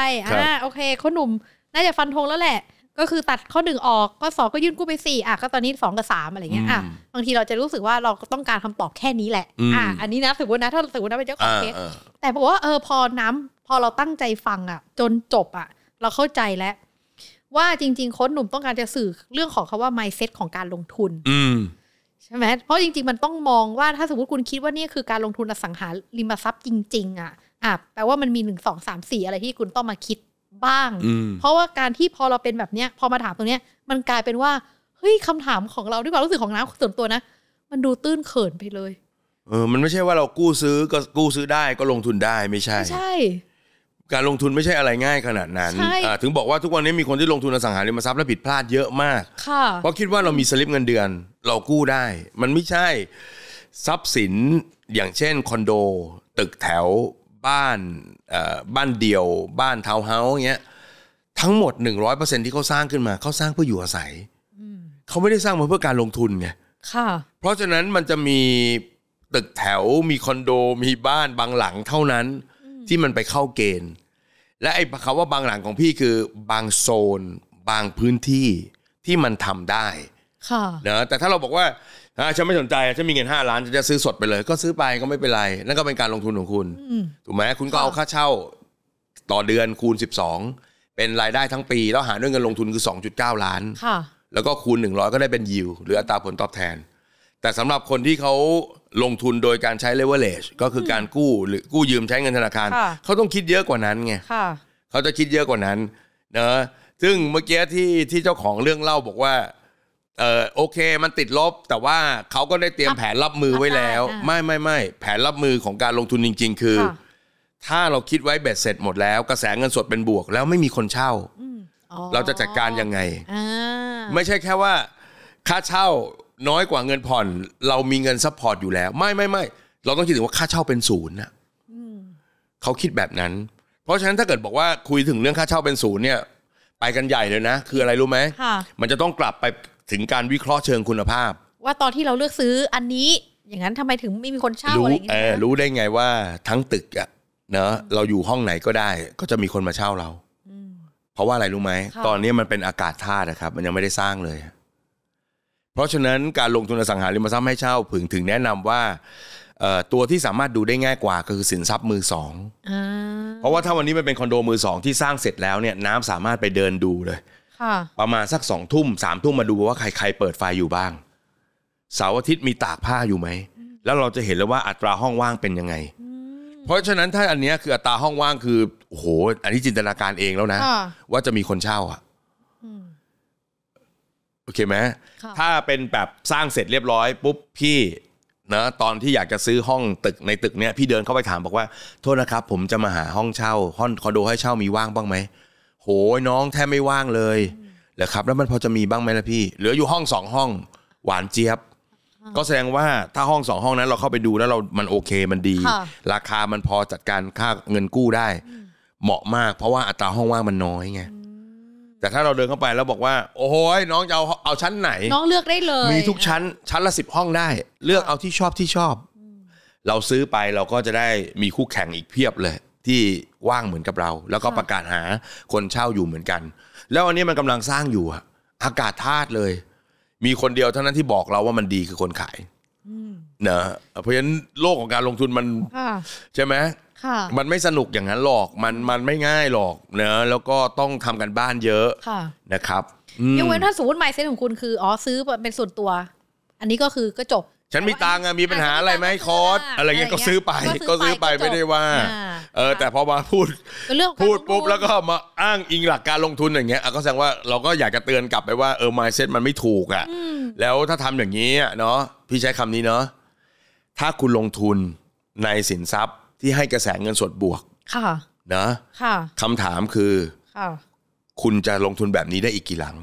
โอเคคนหนุ่มน่าจะฟันธงแล้วแหละก็คือตัดข้อหนึ่งออกก็สองก็ยื่นกู้ไป4อ่ะก็ตอนนี้2กับ3อะไรเงี้ยอ่ะบางทีเราจะรู้สึกว่าเราต้องการคำตอบแค่นี้แหละอันนี้นะสมมตินะถ้าสมมตินะเป็นเจ้าของเคสแต่บอกว่าพอน้ำพอเราตั้งใจฟังอ่ะจนจบอ่ะเราเข้าใจแล้วว่าจริงๆโค้ชหนุ่มต้องการจะสื่อเรื่องของคำว่า mindset ของการลงทุนใช่ไหมเพราะจริงๆมันต้องมองว่าถ้าสมมติคุณคิดว่านี่คือการลงทุนอสังหาริมทรัพย์จริงๆอ่ะแปลว่ามันมี1 2 3 4อะไรที่คุณต้องมาคิดบ้างเพราะว่าการที่พอเราเป็นแบบเนี้ยพอมาถามตรงเนี้ยมันกลายเป็นว่าเฮ้ยคำถามของเราด้วยความรู้สึกของน้ำส่วนตัวนะมันดูตื้นเขินไปเลยมันไม่ใช่ว่าเรากู้ซื้อก็กู้ซื้อได้ก็ลงทุนได้ไม่ใช่ใช่การลงทุนไม่ใช่อะไรง่ายขนาดนั้นถึงบอกว่าทุกวันนี้มีคนที่ลงทุนอสังหาริมทรัพย์และผิดพลาดเยอะมากเพราะคิดว่าเรามีสลิปเงินเดือนเรากู้ได้มันไม่ใช่ทรัพย์สินอย่างเช่นคอนโดตึกแถวบ้านเดี่ยวบ้านทาวน์เฮ้าส์เงี้ยทั้งหมด 100% ที่เขาสร้างขึ้นมาเขาสร้างเพื่ออยู่อาศัยเขาไม่ได้สร้างมาเพื่อการลงทุนไงค่ะเพราะฉะนั้นมันจะมีตึกแถวมีคอนโดมีบ้านบางหลังเท่านั้นที่มันไปเข้าเกณฑ์และไอ้คำว่าบางหลังของพี่คือบางโซนบางพื้นที่ที่มันทำได้ค่ะนะแต่ถ้าเราบอกว่าฉันไม่สนใจฉันมีเงิน5 ล้านฉันจะซื้อสดไปเลยก็ซื้อไปก็ไม่เป็นไรนั่นก็เป็นการลงทุนของคุณถูกไหมคุณก็เอาค่าเช่าต่อเดือนคูณ12เป็นรายได้ทั้งปีแล้วหารด้วยเงินลงทุนคือ 2.9 ล้านแล้วก็คูณ100ก็ได้เป็นยิวหรืออัตราผลตอบแทนแต่สำหรับคนที่เขาลงทุนโดยการใช้ leverage ก็คือการกู้หรือกู้ยืมใช้เงินธนาคารเขาต้องคิดเยอะกว่านั้นไงเขาจะคิดเยอะกว่านั้นเนอะซึ่งเมื่อกี้ที่เจ้าของเรื่องเล่าบอกว่าโอเคมันติดลบแต่ว่าเขาก็ได้เตรียมแผนรับมือไว้แล้วไม่แผนรับมือของการลงทุนจริงๆคือถ้าเราคิดไว้เบ็ดเสร็จหมดแล้วกระแสเงินสดเป็นบวกแล้วไม่มีคนเช่าเราจะจัดการยังไงไม่ใช่แค่ว่าค่าเช่าน้อยกว่าเงินผ่อนเรามีเงินซัพพอร์ตอยู่แล้วไม่เราต้องคิดถึงว่าค่าเช่าเป็นศูนย์นะเขาคิดแบบนั้นเพราะฉะนั้นถ้าเกิดบอกว่าคุยถึงเรื่องค่าเช่าเป็นศูนย์เนี่ยไปกันใหญ่เลยนะคืออะไรรู้ไหมมันจะต้องกลับไปถึงการวิเคราะห์เชิงคุณภาพว่าตอนที่เราเลือกซื้ออันนี้อย่างนั้นทำไมถึงไม่มีคนเช่าอะไรอย่างเงี้ยรู้ได้ไงว่าทั้งตึกอะเนอะเราอยู่ห้องไหนก็ได้ก็จะมีคนมาเช่าเราเพราะว่าอะไรรู้ไหมตอนนี้มันเป็นอากาศธาตุนะครับมันยังไม่ได้สร้างเลยเพราะฉะนั้นการลงทุนอสังหาริมทรัพย์ให้เช่าถึงแนะนำว่าตัวที่สามารถดูได้ง่ายกว่าก็คือสินทรัพย์มือสองเพราะว่าถ้าวันนี้มันเป็นคอนโดมือสองที่สร้างเสร็จแล้วเนี่ยน้ำสามารถไปเดินดูเลยประมาณสัก2 ทุ่ม 3 ทุ่มมาดูว่าใครเปิดไฟอยู่บ้างเสาร์อาทิตย์มีตากผ้าอยู่ไหมแล้วเราจะเห็นแล้วว่าอัตราห้องว่างเป็นยังไงเพราะฉะนั้นถ้าอันนี้คืออัตราห้องว่างคือโอ้โหอันนี้จินตนาการเองแล้วนะว่าจะมีคนเช่าอ่ะโอเคไหมถ้าเป็นแบบสร้างเสร็จเรียบร้อยปุ๊บพี่นะตอนที่อยากจะซื้อห้องตึกในตึกเนี้ยพี่เดินเข้าไปถามบอกว่าโทษนะครับผมจะมาหาห้องเช่าห้องคอนโดให้เช่ามีว่างบ้างไหมโหยน้องแทบไม่ว่างเลยเหรอครับแล้วมันพอจะมีบ้างไหมล่ะพี่เหลืออยู่ห้อง2 ห้องหวานเจี๊ยบก็แสดงว่าถ้าห้อง2 ห้องนั้นเราเข้าไปดูแล้วมันโอเคมันดีราคามันพอจัดการค่าเงินกู้ได้เหมาะมากเพราะว่าอัตราห้องว่างมันน้อยไงแต่ถ้าเราเดินเข้าไปแล้วบอกว่าโอ้โหน้องจะเอาชั้นไหนน้องเลือกได้เลยมีทุกชั้นชั้นละ10 ห้องได้เลือกเอาที่ชอบที่ชอบเราซื้อไปเราก็จะได้มีคู่แข่งอีกเพียบเลยที่ว่างเหมือนกับเราแล้วก็ประกาศหาคนเช่าอยู่เหมือนกันแล้วอันนี้มันกำลังสร้างอยู่อากาศธาตุเลยมีคนเดียวเท่านั้นที่บอกเราว่ามันดีคือคนขายเนอะเพราะฉะนั้นโลกของการลงทุนมันใช่ไหมมันไม่สนุกอย่างนั้นหรอกมันไม่ง่ายหรอกเนอะแล้วก็ต้องทำกันบ้านเยอะนะครับยังเว้นถ้าสมมติmindsetของคุณคืออ๋อซื้อเป็นส่วนตัวอันนี้ก็คือก็จบฉันมีตังค์มีปัญหาอะไรไหมคอร์สอะไรเงี้ยก็ซื้อไปไม่ได้ว่าแต่พอมาพูดปุ๊บแล้วก็มาอ้างอิงหลักการลงทุนอย่างเงี้ยก็แสดงว่าเราก็อยากจะเตือนกลับไปว่าmindset มันไม่ถูกอ่ะแล้วถ้าทำอย่างนี้เนาะพี่ใช้คำนี้เนาะถ้าคุณลงทุนในสินทรัพย์ที่ให้กระแสเงินสดบวกค่ะนะค่ะคำถามคือคุณจะลงทุนแบบนี้ได้อีกกี่หลัง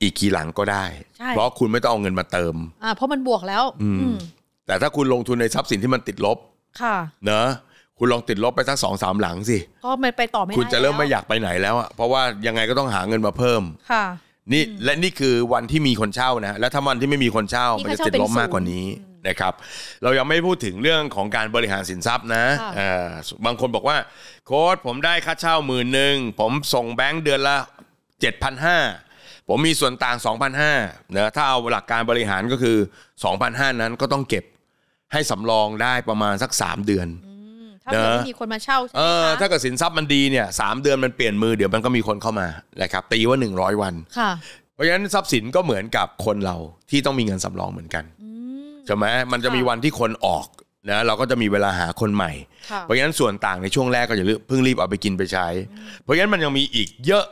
อีกกี่หลังก็ได้เพราะคุณไม่ต้องเอาเงินมาเติมเพราะมันบวกแล้วแต่ถ้าคุณลงทุนในทรัพย์สินที่มันติดลบค่ะเนอะคุณลองติดลบไปสัก 2-3 หลังสิก็ไม่ไปต่อไม่ได้คุณจะเริ่มไม่อยากไปไหนแล้วอ่ะเพราะว่ายังไงก็ต้องหาเงินมาเพิ่มค่ะนี่และนี่คือวันที่มีคนเช่านะและถ้าวันที่ไม่มีคนเช่ามันจะติดลบมากกว่านี้นะครับเรายังไม่พูดถึงเรื่องของการบริหารสินทรัพย์นะบางคนบอกว่าโค้ชผมได้ค่าเช่า 10,000 ผมส่งแบงค์เดือนละ 7,500 ผมมีส่วนต่าง 2,500 นะถ้าเอาหลักการบริหารก็คือ 2,500 นั้นก็ต้องเก็บให้สำรองได้ประมาณสัก3 เดือนถ้าเกิดมีคนมาเช่าใช่ไหมคะถ้าเกิดสินทรัพย์มันดีเนี่ย3 เดือนมันเปลี่ยนมือเดี๋ยวมันก็มีคนเข้ามานะครับตีว่า100วันเพราะฉะนั้นทรัพย์สินก็เหมือนกับคนเราที่ต้องมีเงินสำรองเหมือนกันใช่ไหมมันจะมีวันที่คนออกนะเราก็จะมีเวลาหาคนใหม่เพราะฉะนั้นส่วนต่างในช่วงแรกก็อย่าเพิ่งรีบเอาไปกินไปใช้เพราะฉะนั้นมันยังมีอีกเยอะ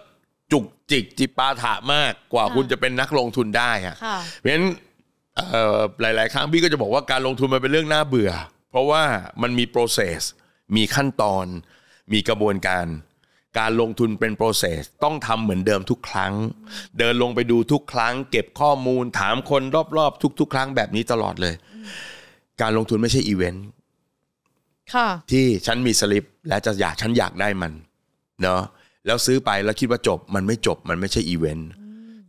จุกจิกจิปาถะมากกว่าคุณจะเป็นนักลงทุนได้ฮะเพราะฉะนั้นหลายๆครั้งพี่ก็จะบอกว่าการลงทุนมันเป็นเรื่องน่าเบื่อเพราะว่ามันมี process มีขั้นตอนมีกระบวนการการลงทุนเป็น process ต้องทำเหมือนเดิมทุกครั้งเดินลงไปดูทุกครั้งเก็บข้อมูลถามคนรอบๆทุกๆครั้งแบบนี้ตลอดเลยการลงทุนไม่ใช่อีเวนต์ที่ฉันมีสลิปและจะอยากฉันอยากได้มันเนาะแล้วซื้อไปแล้วคิดว่าจบมันไม่จบมันไม่ใช่อีเวนต์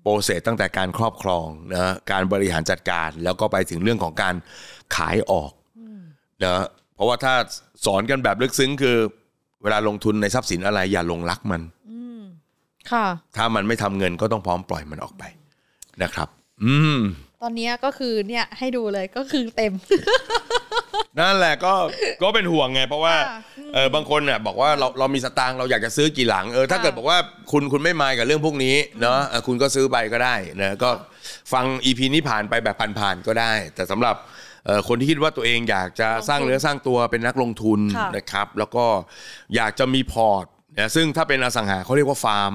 โปรเซสตั้งแต่การครอบครองนะการบริหารจัดการแล้วก็ไปถึงเรื่องของการขายออกนะเพราะว่าถ้าสอนกันแบบลึกซึ้งคือเวลาลงทุนในทรัพย์สินอะไรอย่าลงรักมันค่ะถ้ามันไม่ทำเงินก็ต้องพร้อมปล่อยมันออกไปนะครับตอนนี้ก็คือเนี่ยให้ดูเลยก็คือเต็ม นั่นแหละก็เป็นห่วงไงเพราะว่าบางคนเนี่ยบอกว่าเรามีสตางค์เราอยากจะซื้อกี่หลังถ้าเกิดบอกว่าคุณไม่มายกับเรื่องพวกนี้เนาะคุณก็ซื้อไปก็ได้นะก็ฟัง EP นี้ผ่านไปแบบผ่านๆก็ได้แต่สำหรับคนที่คิดว่าตัวเองอยากจะสร้างเนื้อสร้างตัวเป็นนักลงทุนนะครับแล้วก็อยากจะมีพอร์ตนะซึ่งถ้าเป็นอสังหาเขาเรียกว่าฟาร์ม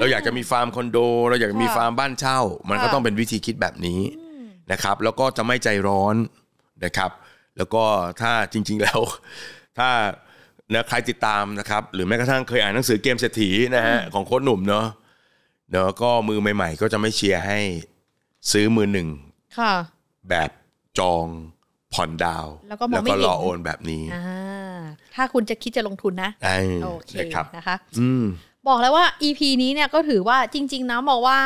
เราอยากจะมีฟาร์มคอนโดเราอยากมีฟาร์มบ้านเช่ามันก็ต้องเป็นวิธีคิดแบบนี้นะครับแล้วก็จะไม่ใจร้อนนะครับแล้วก็ถ้าจริงๆแล้วถ้านะใครติดตามนะครับหรือแม้กระทั่งเคยอ่านหนังสือเกมเศรษฐีนะฮะของโค้ชหนุ่มเนาะก็มือใหม่ๆก็จะไม่เชียร์ให้ซื้อมือหนึ่งแบบจองผ่อนดาวแล้วก็รอโอนแบบนี้ถ้าคุณจะคิดจะลงทุนนะโอเคนะคะบอกแล้วว่า EP นี้เนี่ยก็ถือว่าจริงๆนะบอกว่า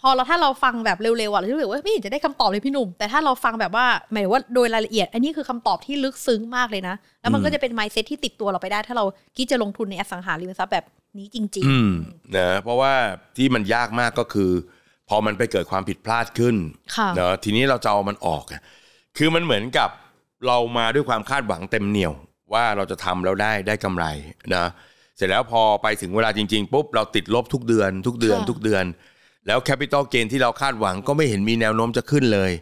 พอเราถ้าเราฟังแบบเร็วๆอ่ะเราจะรู้สึกว่าไม่เห็นจะได้คำตอบเลยพี่หนุ่มแต่ถ้าเราฟังแบบว่าหมายว่าโดยรายละเอียดอันนี้คือคำตอบที่ลึกซึ้งมากเลยนะแล้วมันก็จะเป็น mindset ที่ติดตัวเราไปได้ถ้าเราคิดจะลงทุนในอสังหาริมทรัพย์แบบนี้จริงๆนะเพราะว่าที่มันยากมากก็คือพอมันไปเกิดความผิดพลาดขึ้นเนาะทีนี้เราจะเอามันออกคือมันเหมือนกับเรามาด้วยความคาดหวังเต็มเหนี่ยวว่าเราจะทำแล้วได้กำไรนะเสร็จแล้วพอไปถึงเวลาจริงๆปุ๊บเราติดลบทุกเดือนแล้วแคปิตอลเกนที่เราคาดหวังก็ไม่เห็นมีแนวโน้มจะขึ้นเลย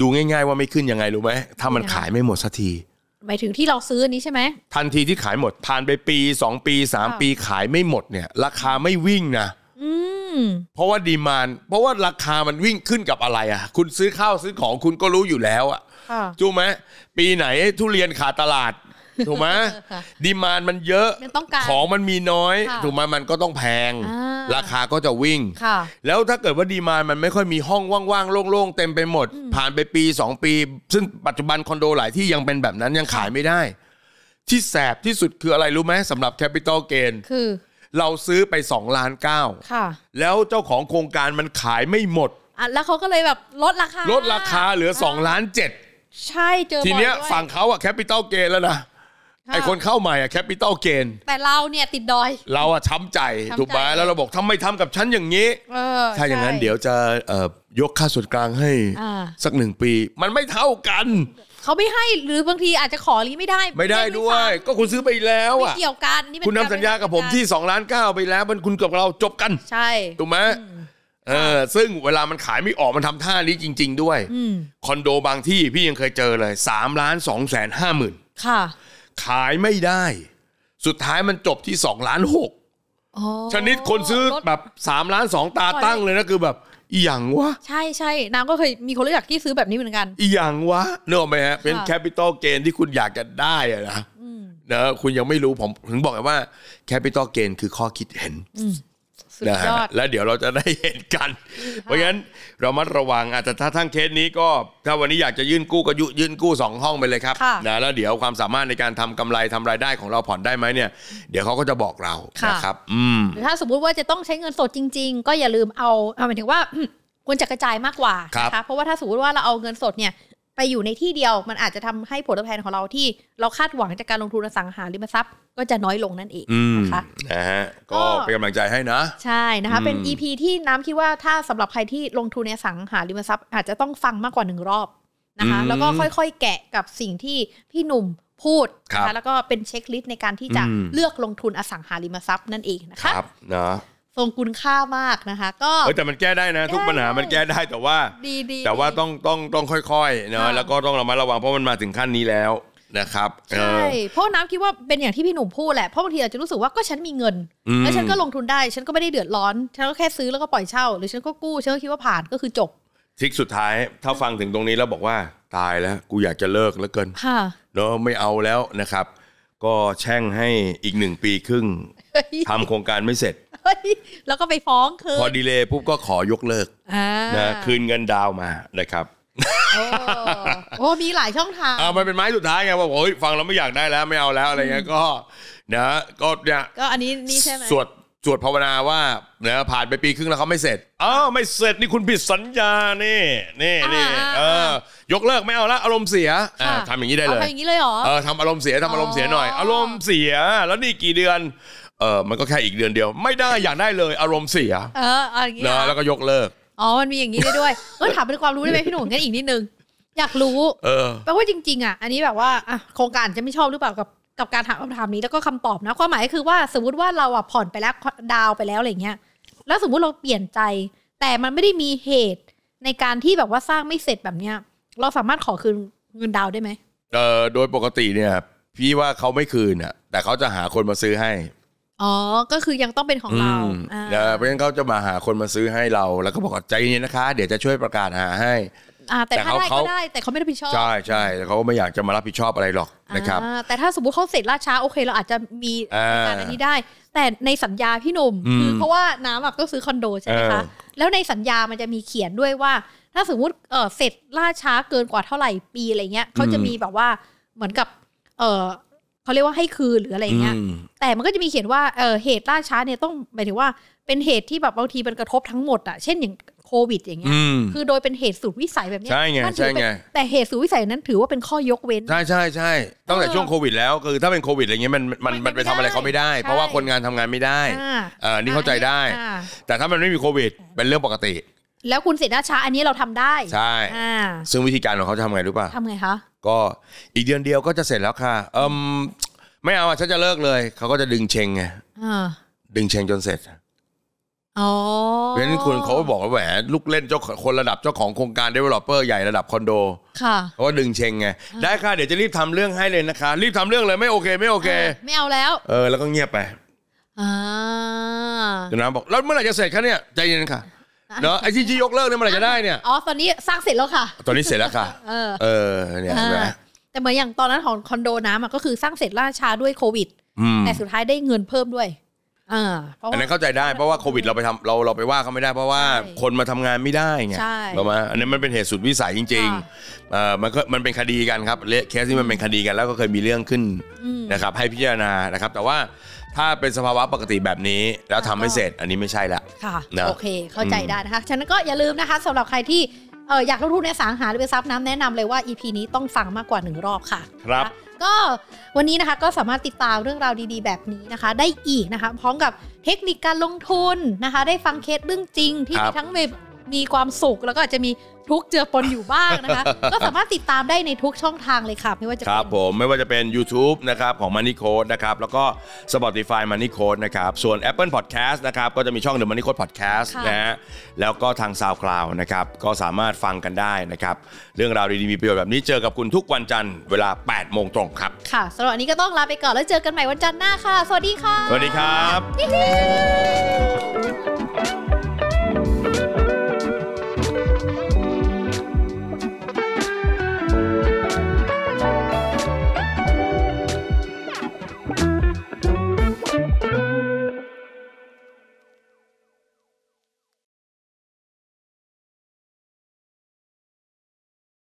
ดูง่ายๆว่าไม่ขึ้นยังไงรู้ไหมถ้ามันขายไม่หมดสักทีหมายถึงที่เราซื้ออันนี้ใช่ไหมทันทีที่ขายหมดผ่านไปปี2ปี3ปีขายไม่หมดเนี่ยราคาไม่วิ่งนะเพราะว่าดีมานด์เพราะว่าราคามันวิ่งขึ้นกับอะไรอ่ะคุณซื้อข้าวซื้อของคุณก็รู้อยู่แล้วอ่ะจู้ไหมปีไหนทุเรียนขาดตลาดถูกไหมดีมานด์มันเยอะของมันมีน้อยถูกไหมมันก็ต้องแพงราคาก็จะวิ่งแล้วถ้าเกิดว่าดีมานด์มันไม่ค่อยมีห้องว่างๆโล่งๆเต็มไปหมดผ่านไปปี2ปีซึ่งปัจจุบันคอนโดหลายที่ยังเป็นแบบนั้นยังขายไม่ได้ที่แสบที่สุดคืออะไรรู้ไหมสำหรับแคปิตอลเกนคือเราซื้อไป2.9 ล้านแล้วเจ้าของโครงการมันขายไม่หมดอ่ะแล้วเขาก็เลยแบบลดราคาเหลือ2.7 ล้านใช่เจอทีเนี้ยฝั่งเขาอะแคปิตอลเกนแล้วนะไอคนเข้าใหม่อะแคปิตอลเกนแต่เราเนี่ยติดดอยเราอะช้ำใจถูกไหมแล้วเราบอกทำไมทำกับฉันอย่างนี้ถ้าอย่างนั้นเดี๋ยวจะยกค่าส่วนกลางให้สัก1 ปีมันไม่เท่ากันเขาไม่ให้หรือบางทีอาจจะขอรีไม่ได้ด้วยก็คุณซื้อไปแล้วอ่ะเกี่ยวกันนี่คุณทำสัญญากับผมที่2.9 ล้านไปแล้วมันคุณกับเราจบกันใช่ถูกไหมซึ่งเวลามันขายไม่ออกมันทำท่านี้จริงๆด้วยคอนโดบางที่พี่ยังเคยเจอเลย3,250,000ค่ะขายไม่ได้สุดท้ายมันจบที่2.6 ล้านชนิดคนซื้อแบบ3.2 ล้านตาตั้งเลยนะคือแบบอีหยังวะใช่น้ำก็เคยมีคนรู้จักที่ซื้อแบบนี้เหมือนกันอีหยังวะเนอะไหมฮะเป็นแคปิตอลเกนที่คุณอยากจะได้อะนะเนอะคุณยังไม่รู้ผมถึงบอกว่าแคปิตอลเกนคือข้อคิดเห็น นะฮะแล้วเดี๋ยวเราจะได้เห็นกันเพราะงั้นเรามัดระวังอาจจะถ้าทั้งเคสนี้ก็ถ้าวันนี้อยากจะยื่นกู้ก็ยื่นกู้2ห้องไปเลยครับนะแล้วเดี๋ยวความสามารถในการทำกำไรทำรายได้ของเราผ่อนได้ไหมเนี่ยเดี๋ยวเขาก็จะบอกเรานะครับหรือถ้าสมมุติว่าจะต้องใช้เงินสดจริงๆก็อย่าลืมเอาหมายถึงว่าควรจะกระจายมากกว่านะคะเพราะว่าถ้าสมมติว่าเราเอาเงินสดเนี่ยไปอยู่ในที่เดียวมันอาจจะทำให้ผลตอบแทนของเราที่เราคาดหวังจากการลงทุนอสังหาริมทรัพย์ก็จะน้อยลงนั่นเองนะคะนะฮะก็เป็นกำลังใจให้นะใช่นะคะเป็น EP ที่น้ำคิดว่าถ้าสำหรับใครที่ลงทุนในสังหาริมทรัพย์อาจจะต้องฟังมากกว่า1รอบนะคะแล้วก็ค่อยๆแกะกับสิ่งที่พี่หนุ่มพูดนะคะแล้วก็เป็นเช็คลิสต์ในการที่จะเลือกลงทุนอสังหาริมทรัพย์นั่นเองนะคะนะทรงคุณค่ามากนะคะก็แต่มันแก้ได้นะทุกปัญหามันแก้ได้แต่ว่าต้องค่อยๆนะแล้วก็ต้องระมัดระวังเพราะมันมาถึงขั้นนี้แล้วนะครับใช่เพราะน้ำคิดว่าเป็นอย่างที่พี่หนุ่มพูดแหละเพราะบางทีอาจจะรู้สึกว่าก็ฉันมีเงินแล้วฉันก็ลงทุนได้ฉันก็ไม่ได้เดือดร้อนฉันก็แค่ซื้อแล้วก็ปล่อยเช่าหรือฉันก็กู้ฉันก็คิดว่าผ่านก็คือจบทิกสุดท้ายถ้าฟังถึงตรงนี้แล้วบอกว่าตายแล้วกูอยากจะเลิกแล้วเกินเนาะไม่เอาแล้วนะครับก็แช่งให้อีก1 ปีครึ่งทำโครงการไม่เสร็จแล้วก็ไปฟ้องคืนพอดีเลย์ปุ๊บก็ขอยกเลิกนะคืนเงินดาวมานะครับโอ้มีหลายช่องทางมันเป็นไม้สุดท้ายไงว่าโอ้ยฟังเราไม่อยากได้แล้วไม่เอาแล้วอะไรเงี้ยก็นะก็เนี่ยก็อันนี้นี่ใช่ไหมสวดภาวนาว่านะผ่านไปปีครึ่งแล้วเขาไม่เสร็จอ้าวไม่เสร็จนี่คุณผิดสัญญานี่ยกเลิกไม่เอาละอารมณ์เสียทำอย่างนี้ได้เลยทำอย่างนี้เลยหรอทำอารมณ์เสียทำอารมณ์เสียหน่อยอารมณ์เสียแล้วนี่กี่เดือนมันก็แค่อีกเดือนเดียวไม่ได้อยากได้เลยอารมณ์เสียอย่างนี้แล้วก็ยกเลิกอ๋อมันมีอย่างนี้ได้ด้วยถามเป็นความรู้ได้ไหมพี่หนุ่มงั้นอีกนิดนึงอยากรู้แปลว่าจริงๆอ่ะอันนี้แบบว่าโครงการจะไม่ชอบหรือเปล่ากับการถามคำถามนี้แล้วก็คำตอบนะความหมายคือว่าสมมติว่าเราอ่ะผ่อนไปแล้วดาวไปแล้วอะไรเงี้ยแล้วสมมติเราเปลี่ยนใจแต่มันไม่ได้มีเหตุในการที่แบบว่าสร้างไม่เสร็จแบบเนี้ยเราสามารถขอคืนเงินดาวได้ไหมโดยปกติเนี่ยพี่ว่าเขาไม่คืนอ่ะแต่เขาจะหาคนมาซื้อให้อ๋อก็คือยังต้องเป็นของเราเพราะฉะนั้นเขาจะมาหาคนมาซื้อให้เราแล้วก็บอกใจเย็นนะคะเดี๋ยวจะช่วยประกาศหาให้แต่ถ้าได้ก็ได้แต่เขาไม่รับผิดชอบใช่แต่เขาไม่อยากจะมารับผิดชอบอะไรหรอกนะครับแต่ถ้าสมมติเขาเสร็จล่าช้าโอเคเราอาจจะมีการอันนี้ได้แต่ในสัญญาพี่หนุ่มคือเพราะว่าน้ำต้องซื้อคอนโดใช่ไหมคะแล้วในสัญญามันจะมีเขียนด้วยว่าถ้าสมมติเสร็จล่าช้าเกินกว่าเท่าไหร่ปีอะไรเงี้ยเขาจะมีแบบว่าเหมือนกับเขาเรียกว่าให้คืนหรืออะไรเงี้ยแต่มันก็จะมีเขียนว่าเหตุล่าช้าเนี่ยต้องหมายถึงว่าเป็นเหตุที่แบบบางทีมันกระทบทั้งหมดอ่ะเช่นอย่างโควิดอย่างเงี้ยคือโดยเป็นเหตุสุดวิสัยแบบนี้ใช่ไงแต่เหตุสุดวิสัยนั้นถือว่าเป็นข้อยกเว้นใช่ตั้งแต่ช่วงโควิดแล้วคือถ้าเป็นโควิดอะไรเงี้ยมันไปทำอะไรเขาไม่ได้เพราะว่าคนงานทำงานไม่ได้นี่เข้าใจได้แต่ถ้ามันไม่มีโควิดเป็นเรื่องปกติแล้วคุณเสร็จล่าช้าอันนี้เราทำได้ใช่ซึ่งวิธีการของเขาทำไงรู้ป่ะทำไงคะก็อีกเดือนเดียวก็จะเสร็จแล้วค่ะไม่เอาฉันจะเลิกเลยเขาก็จะดึงเชงไงดึงเชงจนเสร็จเพราะฉะนั้นคุณเขาก็บอกว่าแหมลูกเล่นเจ้าคนระดับเจ้าของโครงการ Developer ใหญ่ระดับคอนโดเขาก็ดึงเชงไงได้ค่ะเดี๋ยวจะรีบทำเรื่องให้เลยนะคะรีบทำเรื่องเลยไม่โอเคไม่เอาแล้วแล้วก็เงียบไปเดี๋ยวน้ำบอกแล้วเมื่อไหร่จะเสร็จคะเนี่ยใจเย็นค่ะเนาะไอที่ยกเลิกเนี่ยเมื่อไหร่จะได้เนี่ยอ๋อตอนนี้สร้างเสร็จแล้วค่ะตอนนี้เสร็จแล้วค่ะเนี่ยแต่เหมือนอย่างตอนนั้นของคอนโดน้ำก็คือสร้างเสร็จล่าช้าด้วยโควิดแต่สุดท้ายได้เงินเพิ่มด้วยอันนั้นเข้าใจได้เพราะว่าโควิดเราไปทำเราไปว่าเขาไม่ได้เพราะว่าคนมาทำงานไม่ได้ไงถูกไหมอันนี้มันเป็นเหตุสุดวิสัยจริงๆมันเป็นคดีกันครับเคสนี้มันเป็นคดีกันแล้วก็เคยมีเรื่องขึ้นนะครับให้พิจารณานะครับแต่ว่าถ้าเป็นสภาวะปกติแบบนี้แล้วทำไม่เสร็จอันนี้ไม่ใช่ละค่ะโอเคเข้าใจได้นะคะฉะนั้นก็อย่าลืมนะคะสำหรับใครที่อยากลงทุนในสังหาริมทรัพย์น้ำแนะนำเลยว่า EP นี้ต้องฟังมากกว่า1รอบค่ะครับก็วันนี้นะคะก็สามารถติดตามเรื่องราวดีๆแบบนี้นะคะได้อีกนะคะพร้อมกับเทคนิคการลงทุนนะคะได้ฟังเคสเรื่องจริงที่ทั้งมีความสุขแล้วก็อาจจะมีทุกเจือปนอยู่บ้างนะคะก็สามารถติดตามได้ในทุกช่องทางเลยค่ะไม่ว่าจะครับผมไม่ว่าจะเป็น YouTube นะครับของ Money Coach นะครับแล้วก็ Spotify Money Coach นะครับส่วน Apple Podcast นะครับก็จะมีช่อง The Money Coach Podcast นะฮะแล้วก็ทาง SoundCloud นะครับก็สามารถฟังกันได้นะครับเรื่องราวดีๆมีประโยชน์แบบนี้เจอกับคุณทุกวันจันทร์เวลา 8 โมงตรงครับค่ะสำหรับวันนี้ก็ต้องลาไปก่อนแล้วเจอกันใหม่วันจันทร์หน้าค่ะสวัสดีค่ะสวัสดีครับ